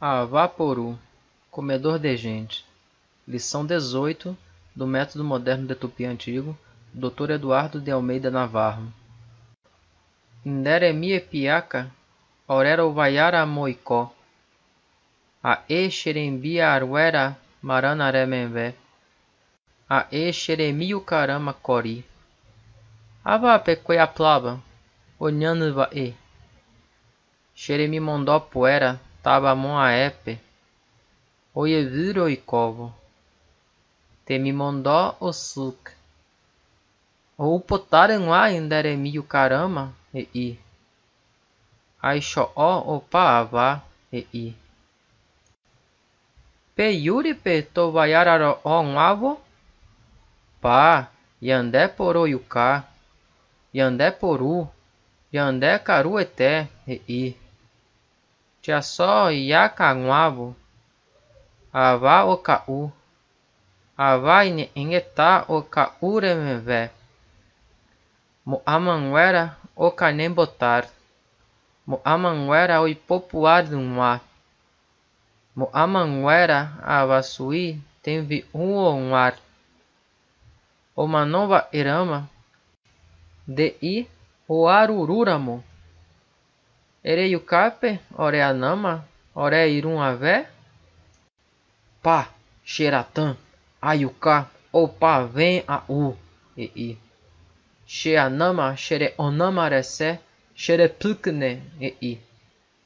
Abaporu, comedor de gente. Lição 18 do Método Moderno de Tupi Antigo, Dr. Eduardo de Almeida Navarro. Inderemie piaca, orera uvaiara moicó. A e xerembia aruera maranaremembe. A e xeremiu carama cori. Ava pequea plava, onhanuva e. Xeremi mondó poera. Tabamon aepe, oieviro oikovo, temimondó osuk, oupotarenua inderemi ukarama ei, aisho o opaava ei. Peyuripe tovaiararo onavo, pá, yandeporo yuká, yandeporu, yandekaruete ei. Já só iacanguavo, avá o cau, avá inetá o cauremeve, moamanguera o canembotar, moamanguera o ipopuadumá, moamanguera avasui tenvi uonguar, o manova irama, de i o arururamo. Ereiucape, oreanama, oreirumavé, pá, xeratã, aiucá, opá, vem a u, ei, xeanama, xereonamarecé, xereplucne, ei,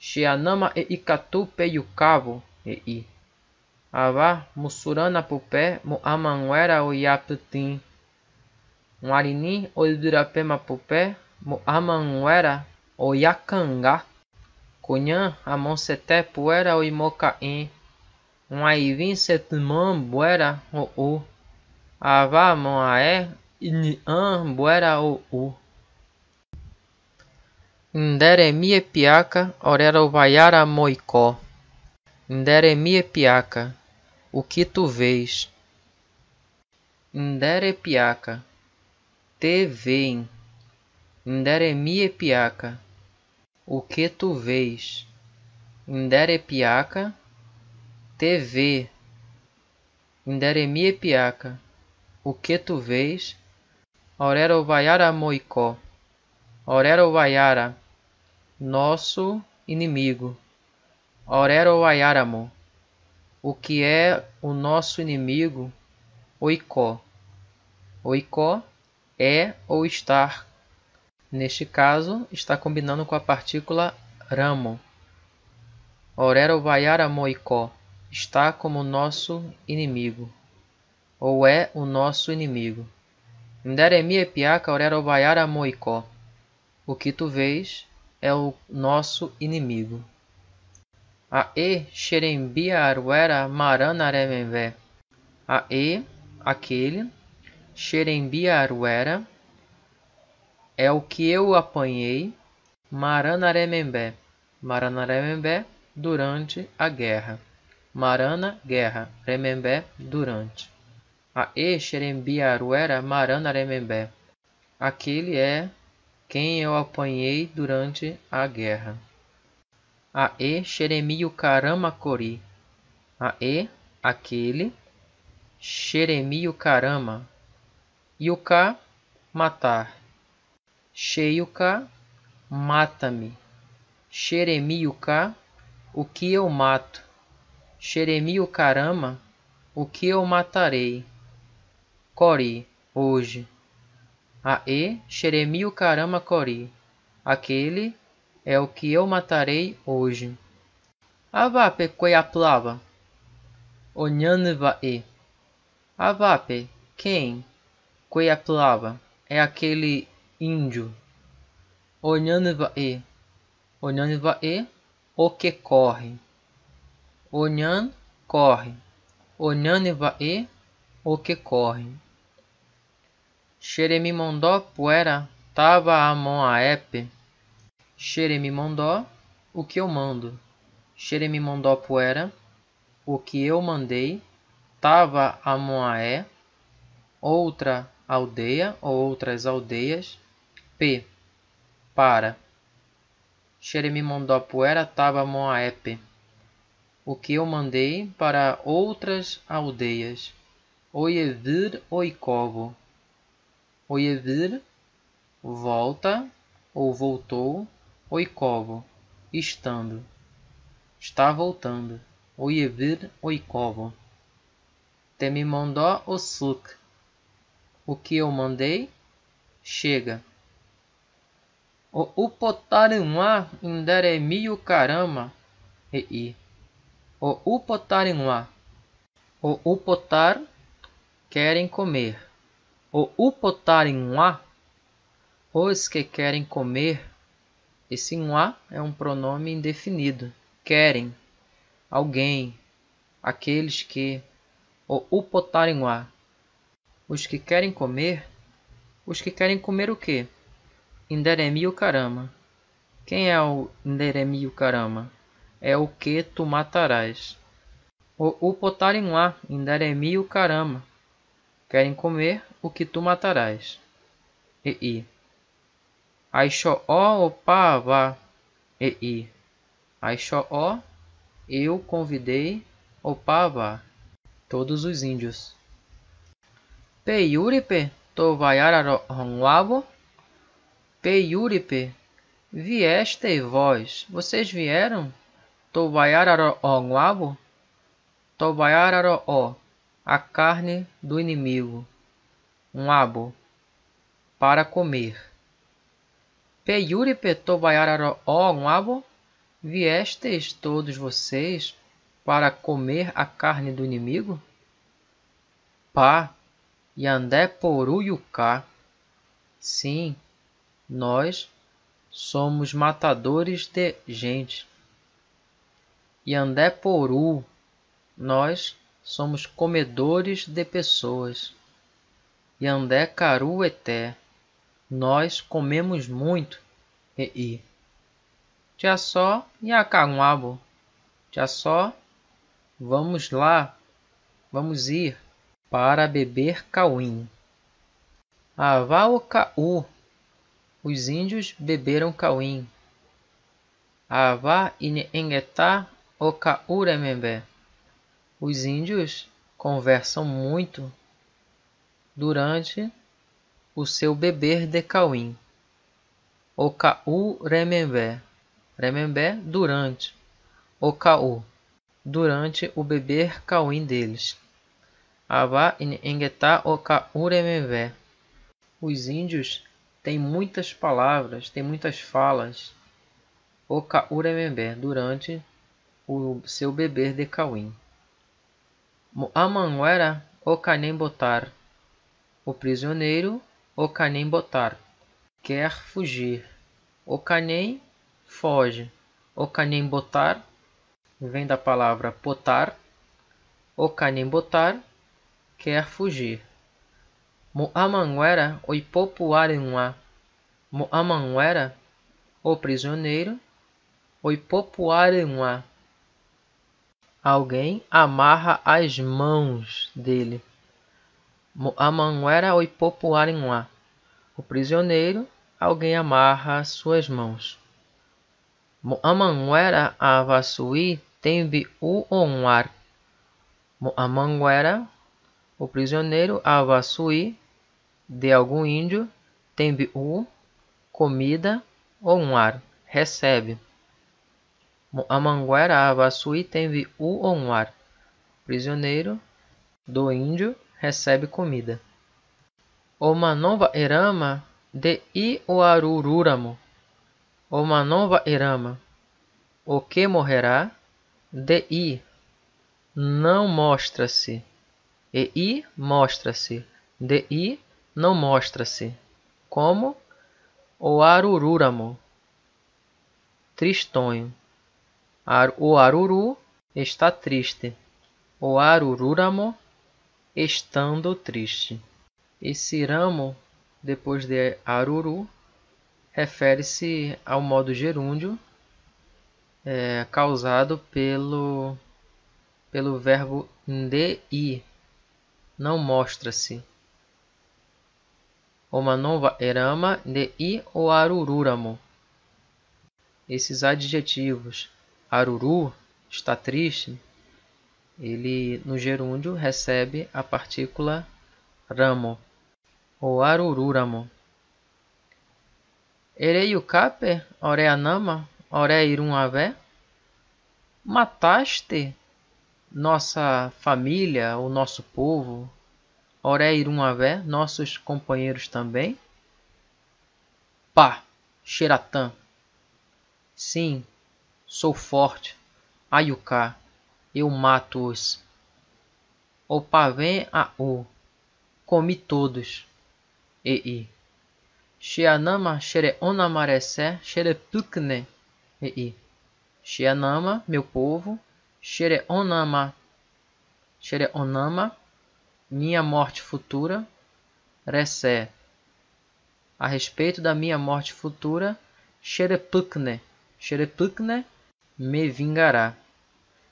xeanama eicatu peiucavo, ei, avá, mussurana pupé, moamanguera oiaputim, muarini, oidurapema pupé, moamanguera, Oyacangá, Cunhã, Amonseté, Puera, Oimocaim, Uaivim, Setmã, Buera, O-U, Avá, Moaé, Iniã, Buera, O-U. Inderemie piaca, Orero vaiara, Moicó. Inderemie piaca, o que tu vês? Indere piaca, te veem. Inderemie piaca. O que tu vês? Indere piaca, te vê. Inderemie piaca. O que tu vês? Orero vaiara moicó. Orero vaiara, nosso inimigo. Orero vaiaramo, o que é o nosso inimigo? Oicó. Oicó é ou estar. Neste caso, está combinando com a partícula ramo. Orero vaiara moicó, está como nosso inimigo, ou é o nosso inimigo. Inderemie piaca orero vaiara moicó, o que tu vês é o nosso inimigo. A e xerembia aruera maranarememvé. A e, aquele, xerembia aruera, é o que eu apanhei, Maranaremembé. Maranaremembé, durante a guerra. Marana, guerra. Remembé, durante. A e xerembiaruera Maranaremembé. Aquele é quem eu apanhei durante a guerra. A e xeremiu carama cori. A e, aquele, xeremiu carama. Yuká, matar. Cheiuca, mata-me. Xeremiuca, o que eu mato. Xeremiucarama, o que eu matarei. Cori, hoje. A e xeremiucarama cori. Aquele é o que eu matarei hoje. Avape coiaplava. Onhanva e. Avape, quem? Coiaplava, é aquele índio. Onhanvae. Onhanvae, o que corre. Onhan, corre. Onhanvae, o que corre. Xeremimondó puera tava amoaepe. Xeremimondó, o que eu mando. Xeremimondó puera, o que eu mandei. Tava amoaé, outra aldeia ou outras aldeias. P, para. Xeremimondó puera tava moaepe. o que eu mandei para outras aldeias. Oievir oikovo. Oievir, volta ou voltou, oikovo, estando. Está voltando. Oievir oikovo. Te me mandou osuk. O que eu mandei, chega. O upotarinwa inderemiu karama ei. O upotarinwa. O upotar, querem comer. O upotarinwa, os que querem comer. Esse nwa é um pronome indefinido. Querem, alguém, aqueles que. O upotarinwa. Os que querem comer. Os que querem comer o quê? Inderemiu karama. Quem é o inderemiu karama? É o que tu matarás. O upotarinwa inderemiu karama. Querem comer o que tu matarás. Ei. Aisho o opava. Ei. Aisho o, eu convidei opava. Todos os índios. Peiuripe tovaiararonguavo. Peiuripe, vieste vós. Vocês vieram? Tovaiararonguavo. Tovaiararo, a carne do inimigo. Nguavo, para comer. Peiuripe tovaiararonguavo. Viestes todos vocês para comer a carne do inimigo? Pá. Yandeporu yuká. Sim, nós somos matadores de gente. Yandeporu, nós somos comedores de pessoas. Yandekaru eté, nós comemos muito. Ei. Tia só yakaguabo. Tia só, vamos lá, vamos ir. Para beber cauim. Avao cau. Os índios beberam cauim. Ava inengetá o cauremembé. Os índios conversam muito durante o seu beber de cauim. O cauremembé. Remembé, durante. O cau, durante o beber cauim deles. Avá inengetá o cauremembé. Os índios têm muitas palavras, têm muitas falas. O cauremembé, durante o seu beber de cauim. Moamanguera o canembotar. O prisioneiro o canembotar. Quer fugir. O canem, foge. O canembotar vem da palavra potar. O canembotar quer fugir. Moamanguera oipopuarenwa. Moamanguera, o prisioneiro, oipopuarenwa. Alguém amarra as mãos dele. Moamanguera oipopuarenwa. O prisioneiro, alguém amarra suas mãos. Moamanguera avasui tembi uonwar. Moamanguera, o prisioneiro avasui, de algum índio, tembi u, comida, ou um ar, recebe. Moamanguera avasui tembi u ou um ar. Prisioneiro do índio recebe comida. Omanova erama de i oarururamo. Omanova erama. O que morrerá de i. Não mostra-se. E mostra-se. De não mostra-se. Como? O arururamo. Tristonho. O aruru está triste. O arururamo estando triste. Esse ramo, depois de aruru, refere-se ao modo gerúndio causado pelo verbo de. Não mostra-se. Omanova erama de i o arururamo. Esses adjetivos, aruru, está triste, ele no gerúndio recebe a partícula ramo ou arururamo. Ereyukape oreanama oreirumavé. Mataste nossa família, o nosso povo, oreirumavé, nossos companheiros também. Pá, Xeratã. Sim, sou forte. Ayuká, eu mato-os. Opavém a-o, comi todos. E-i. Xeanama xereonamaressé xerepukne. E-i. Xeanama, meu povo. Xereonama, xereonama, minha morte futura. Ressé, a respeito da minha morte futura. Xerepukne, xerepukne, me vingará.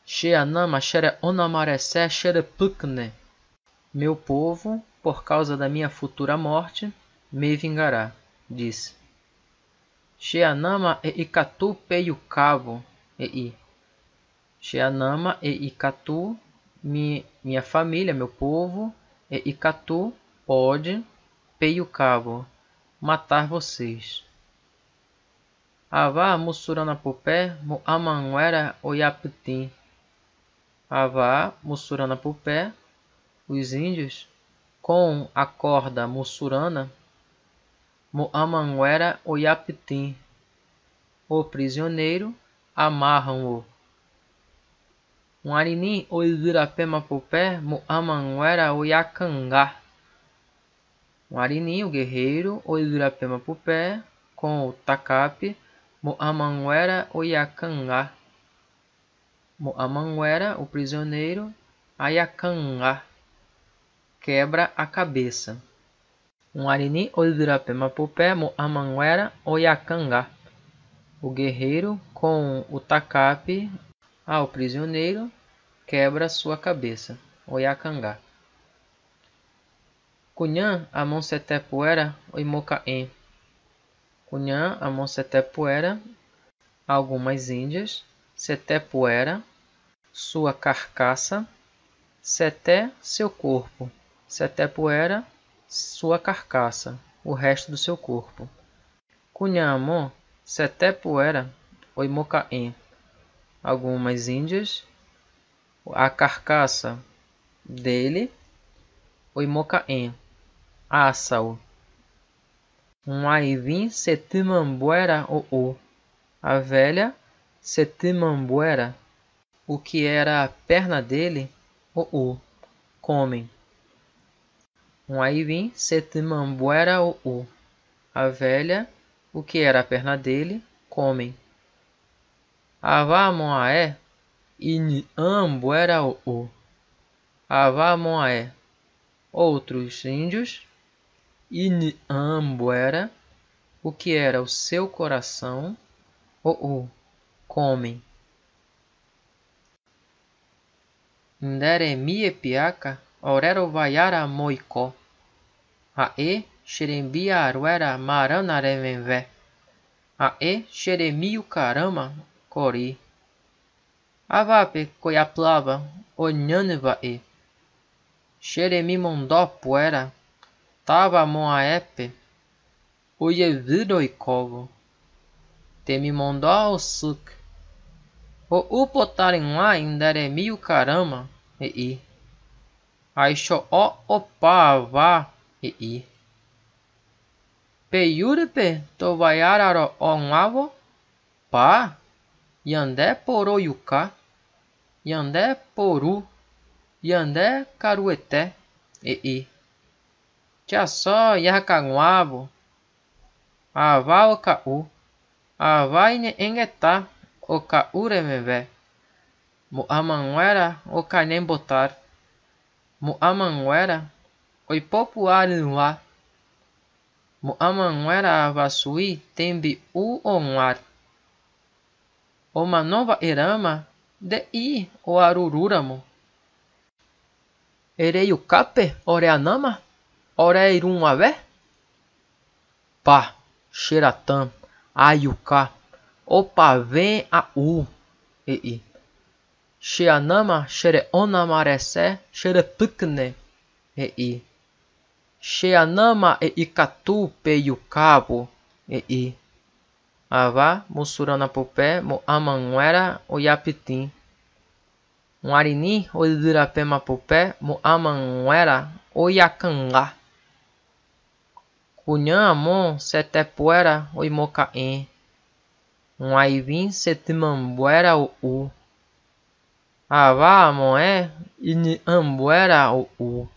Xeanama xereonamaressé xerepukne, meu povo, por causa da minha futura morte, me vingará, disse. Xeanama e Icatu peiucavo, ei. Xeanama e Icatu, minha família, meu povo, e Icatu pode, peiucavo, matar vocês. Avá mussuranapupé muamanguera oiaputim. Avá mussuranapupé, os índios, com a corda mussurana, muamanguera oiaputim, o prisioneiro, amarram-o. Muarinim oirapemapupé muamanguera oiacangá. Muarinim, o guerreiro, oirapemapupé, com o tacape, muamanguera oiacangá. Muamanguera, o prisioneiro, ayacangá, quebra a cabeça. Muarini oirapemapupé muamanguera oiacangá. O guerreiro com o tacape ao prisioneiro quebra sua cabeça. Oiacangá. Cunhã amonsetepuera oimocaém. Cunhã amonsetepuera, algumas índias. Setepuera, sua carcaça. Seté, seu corpo. Setepuera, sua carcaça, o resto do seu corpo. Cunhamon, setepuera, oimocaém. Algumas índias, a carcaça dele, oimocaém, assa-o. Um aivim, setimambuera, o. A velha, setimambuera, o que era a perna dele, o. Comem. Um aivim, setimambuera, o. A velha, o que era a perna dele, comem. Avá moaé, iniambuera, o. Avá moaé, outros índios, iniambuera, o que era o seu coração, o. Comem. Nderemie piaca orero vaiara moicó. Ae xerembia aruera marana remenvé. Ae xeremiu carama cori. Avape coiaplava onhanevae. Xeremi mondó puera tava moaepe oievidoicovo. Temi mondó o suc. O potarim lá em deremiu carama, ei. Aixo o opavá, ei. Peiuripe tovaiararo onlavo, pá, yandé poroyuká, yandé poru, yandé carueté, ei. Tia só yacaguavo, avá o caú, avá enguetá. O caúremevé, muamanguera o canembotar, muamanguera o ipopuarinlá, muamanguera avasui tembi u onlar, o manova erama de i o arururamo, ereyukape oreanama oreirumavé, pá, xeratã, ayuká. Opa vem a u, ei. Xeanama, Xereonamarecé, Xerepicne e Xeanama e Icatu Peiucabo e Avá, Mussurana Popé, Moamanguera, Oiapitim. Muarini, Oidirapema Popé, Moamanguera, Oiacangá. Cunhã, Amon, Setepuera, Oimocaém. Muaivim, Setimambuera, Oú. Avá, Amoé, Iniambuera, Oú.